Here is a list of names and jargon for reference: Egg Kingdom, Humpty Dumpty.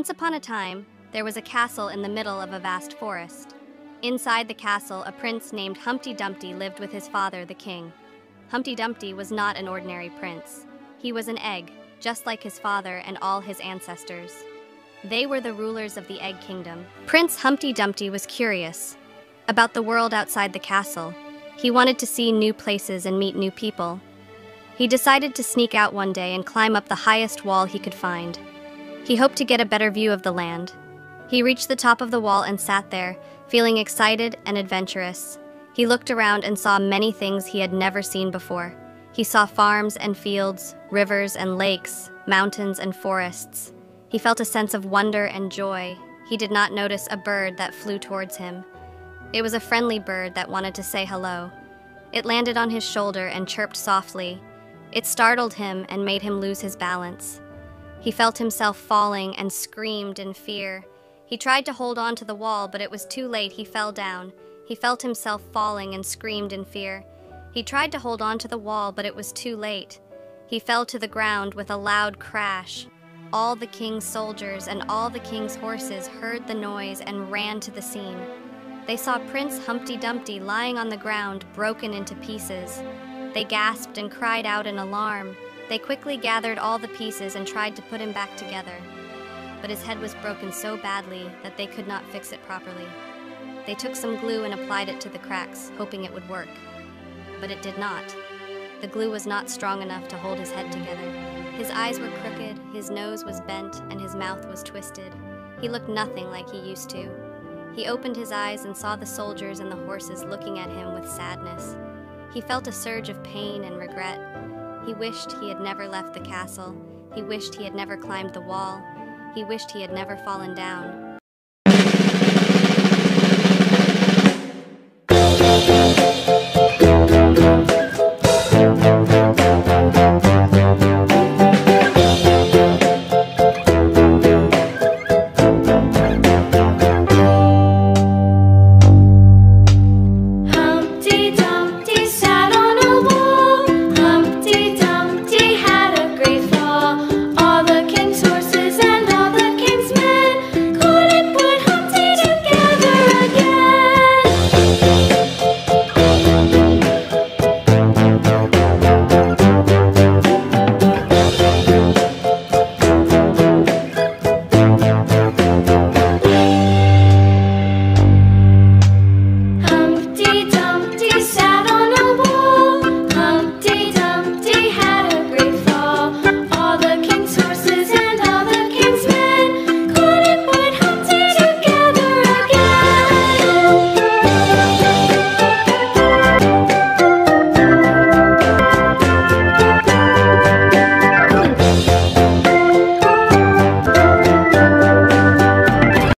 Once upon a time, there was a castle in the middle of a vast forest. Inside the castle, a prince named Humpty Dumpty lived with his father, the king. Humpty Dumpty was not an ordinary prince. He was an egg, just like his father and all his ancestors. They were the rulers of the Egg Kingdom. Prince Humpty Dumpty was curious about the world outside the castle. He wanted to see new places and meet new people. He decided to sneak out one day and climb up the highest wall he could find. He hoped to get a better view of the land. He reached the top of the wall and sat there, feeling excited and adventurous. He looked around and saw many things he had never seen before. He saw farms and fields, rivers and lakes, mountains and forests. He felt a sense of wonder and joy. He did not notice a bird that flew towards him. It was a friendly bird that wanted to say hello. It landed on his shoulder and chirped softly. It startled him and made him lose his balance. He felt himself falling and screamed in fear. He tried to hold on to the wall, but it was too late. He fell down. He felt himself falling and screamed in fear. He tried to hold on to the wall, but it was too late. He fell to the ground with a loud crash. All the king's soldiers and all the king's horses heard the noise and ran to the scene. They saw Prince Humpty Dumpty lying on the ground, broken into pieces. They gasped and cried out in alarm. They quickly gathered all the pieces and tried to put him back together. But his head was broken so badly that they could not fix it properly. They took some glue and applied it to the cracks, hoping it would work. But it did not. The glue was not strong enough to hold his head together. His eyes were crooked, his nose was bent, and his mouth was twisted. He looked nothing like he used to. He opened his eyes and saw the soldiers and the horses looking at him with sadness. He felt a surge of pain and regret. He wished he had never left the castle. He wished he had never climbed the wall. He wished he had never fallen down.